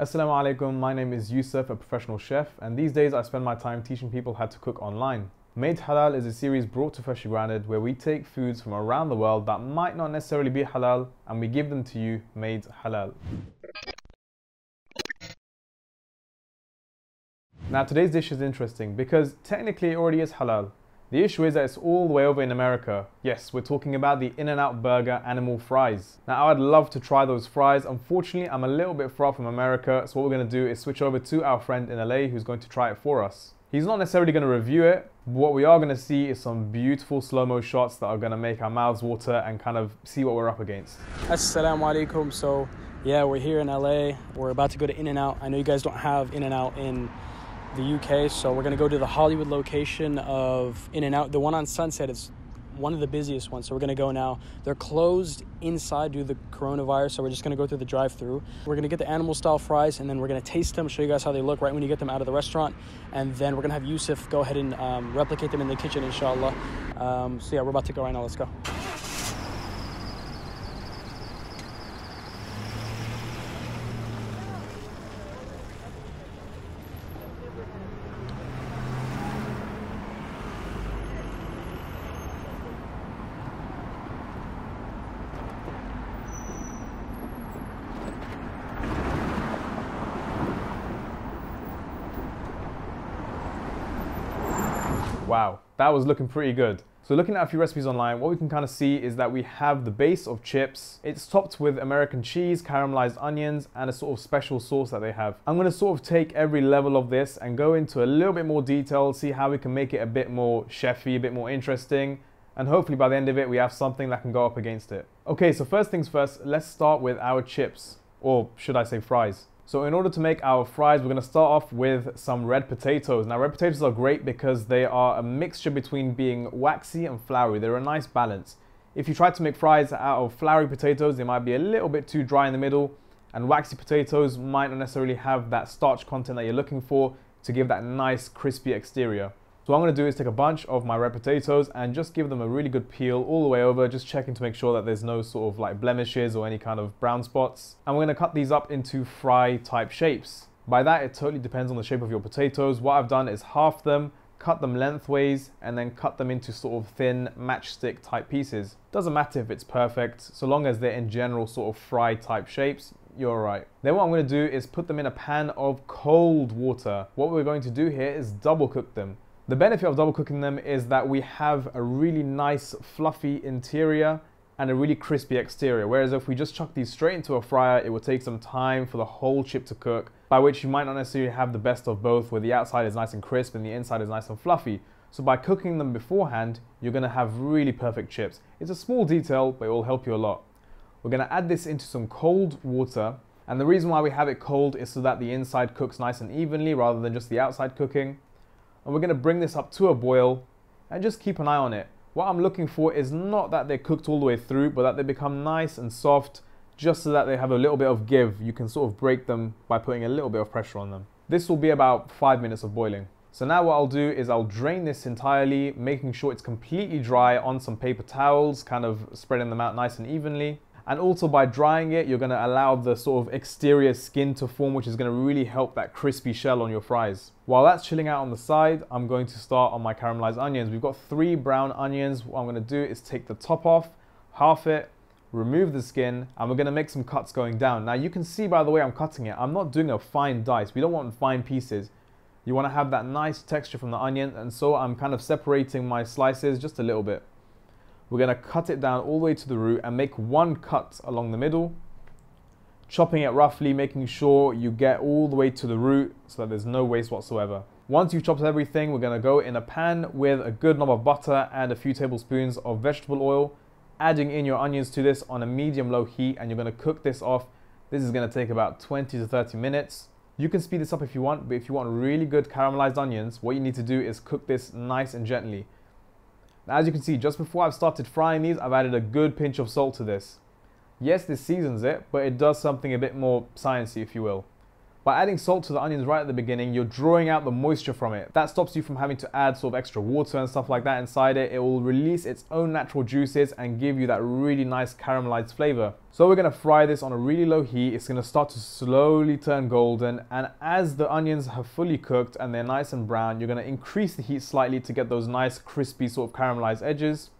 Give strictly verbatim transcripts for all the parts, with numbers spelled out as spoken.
Assalamu alaikum, my name is Yusuf, a professional chef, and these days I spend my time teaching people how to cook online. Made Halal is a series brought to Freshly Grounded where we take foods from around the world that might not necessarily be halal and we give them to you made halal. Now today's dish is interesting because technically it already is halal. The issue is that it's all the way over in America. Yes, we're talking about the In-N-Out burger Animal Fries. Now I'd love to try those fries. Unfortunately, I'm a little bit far from America, so what we're going to do is switch over to our friend in L A who's going to try it for us. He's not necessarily going to review it. What we are going to see is some beautiful slow-mo shots that are going to make our mouths water and kind of see what we're up against. Assalamu alaikum. So yeah, we're here in L A. We're about to go to In-N-Out. I know you guys don't have In-N-Out in the U K, so we're gonna go to the Hollywood location of In-N-Out. The one on Sunset is one of the busiest ones, so we're gonna go now. They're closed inside due to the coronavirus, so we're just gonna go through the drive-through. We're gonna get the animal style fries, and then we're gonna taste them, show you guys how they look right when you get them out of the restaurant, and then we're gonna have Yusuf go ahead and um, replicate them in the kitchen, inshallah. Um, so yeah, we're about to go right now. Let's go. Wow, that was looking pretty good. So looking at a few recipes online, what we can kind of see is that we have the base of chips. It's topped with American cheese, caramelized onions, and a sort of special sauce that they have. I'm gonna sort of take every level of this and go into a little bit more detail, see how we can make it a bit more chefy, a bit more interesting, and hopefully by the end of it, we have something that can go up against it. Okay, so first things first, let's start with our chips, or should I say fries. So in order to make our fries, we're going to start off with some red potatoes. Now red potatoes are great because they are a mixture between being waxy and floury. They're a nice balance. If you try to make fries out of floury potatoes, they might be a little bit too dry in the middle, and waxy potatoes might not necessarily have that starch content that you're looking for to give that nice crispy exterior. So what I'm going to do is take a bunch of my red potatoes and just give them a really good peel all the way over, just checking to make sure that there's no sort of like blemishes or any kind of brown spots. And we're going to cut these up into fry type shapes. By that, it totally depends on the shape of your potatoes. What I've done is half them, cut them lengthways, and then cut them into sort of thin matchstick type pieces. Doesn't matter if it's perfect, so long as they're in general sort of fry type shapes, you're right. Then what I'm going to do is put them in a pan of cold water. What we're going to do here is double cook them. The benefit of double cooking them is that we have a really nice fluffy interior and a really crispy exterior, whereas if we just chuck these straight into a fryer, it will take some time for the whole chip to cook, by which you might not necessarily have the best of both, where the outside is nice and crisp and the inside is nice and fluffy. So by cooking them beforehand, you're going to have really perfect chips. It's a small detail, but it will help you a lot. We're going to add this into some cold water, and the reason why we have it cold is so that the inside cooks nice and evenly rather than just the outside cooking. And we're going to bring this up to a boil and just keep an eye on it. What I'm looking for is not that they're cooked all the way through, but that they become nice and soft, just so that they have a little bit of give. You can sort of break them by putting a little bit of pressure on them. This will be about five minutes of boiling. So now what I'll do is I'll drain this entirely, making sure it's completely dry on some paper towels, kind of spreading them out nice and evenly. And also by drying it, you're going to allow the sort of exterior skin to form, which is going to really help that crispy shell on your fries. While that's chilling out on the side, I'm going to start on my caramelized onions. We've got three brown onions. What I'm going to do is take the top off, half it, remove the skin, and we're going to make some cuts going down. Now you can see by the way I'm cutting it, I'm not doing a fine dice. We don't want fine pieces. You want to have that nice texture from the onion, and so I'm kind of separating my slices just a little bit. We're going to cut it down all the way to the root and make one cut along the middle, chopping it roughly, making sure you get all the way to the root so that there's no waste whatsoever. Once you've chopped everything, we're going to go in a pan with a good knob of butter and a few tablespoons of vegetable oil, adding in your onions to this on a medium-low heat, and you're going to cook this off. This is going to take about twenty to thirty minutes. You can speed this up if you want, but if you want really good caramelized onions, what you need to do is cook this nice and gently. Now, as you can see, just before I've started frying these, I've added a good pinch of salt to this. Yes, this seasons it, but it does something a bit more sciencey, if you will. By adding salt to the onions right at the beginning, you're drawing out the moisture from it. That stops you from having to add sort of extra water and stuff like that inside it. It will release its own natural juices and give you that really nice caramelized flavor. So we're gonna fry this on a really low heat. It's gonna start to slowly turn golden, and as the onions have fully cooked and they're nice and brown, you're gonna increase the heat slightly to get those nice crispy sort of caramelized edges.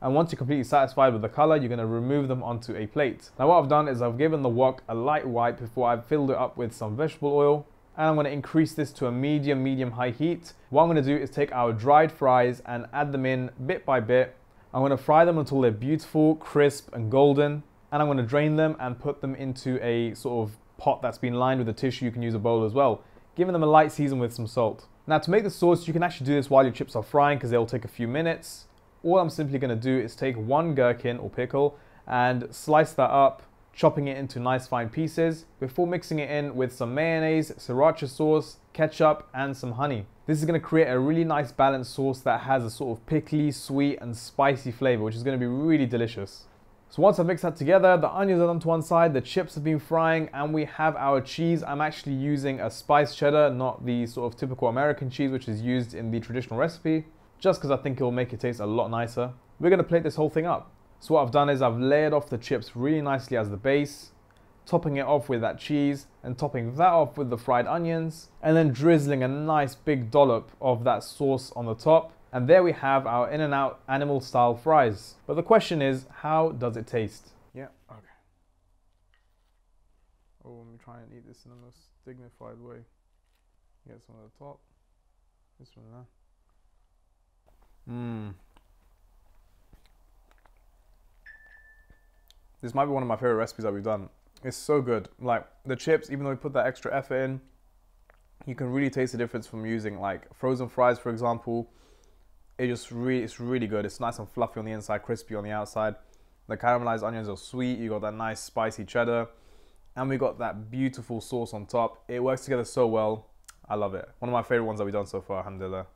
And once you're completely satisfied with the color, you're gonna remove them onto a plate. Now what I've done is I've given the wok a light wipe before I've filled it up with some vegetable oil. And I'm gonna increase this to a medium, medium high heat. What I'm gonna do is take our dried fries and add them in bit by bit. I'm gonna fry them until they're beautiful, crisp and golden. And I'm gonna drain them and put them into a sort of pot that's been lined with a tissue. You can use a bowl as well. Giving them a light season with some salt. Now to make the sauce, you can actually do this while your chips are frying because they'll take a few minutes. All I'm simply gonna do is take one gherkin or pickle and slice that up, chopping it into nice fine pieces before mixing it in with some mayonnaise, sriracha sauce, ketchup and some honey. This is gonna create a really nice balanced sauce that has a sort of pickly, sweet and spicy flavor, which is gonna be really delicious. So once I've mixed that together, the onions are done to one side, the chips have been frying, and we have our cheese. I'm actually using a spiced cheddar, not the sort of typical American cheese which is used in the traditional recipe, just because I think it will make it taste a lot nicer. We're gonna plate this whole thing up. So what I've done is I've layered off the chips really nicely as the base, topping it off with that cheese and topping that off with the fried onions, and then drizzling a nice big dollop of that sauce on the top. And there we have our In-N-Out animal style fries. But the question is, how does it taste? Yeah, okay. Oh, let me try and eat this in the most dignified way. Get some at the top, this one there. Mmm. This might be one of my favorite recipes that we've done. It's so good. Like the chips, even though we put that extra effort in, you can really taste the difference from using like frozen fries, for example. It just really, it's really good. It's nice and fluffy on the inside, crispy on the outside. The caramelized onions are sweet. You got that nice spicy cheddar, and we got that beautiful sauce on top. It works together so well. I love it. One of my favorite ones that we've done so far, alhamdulillah.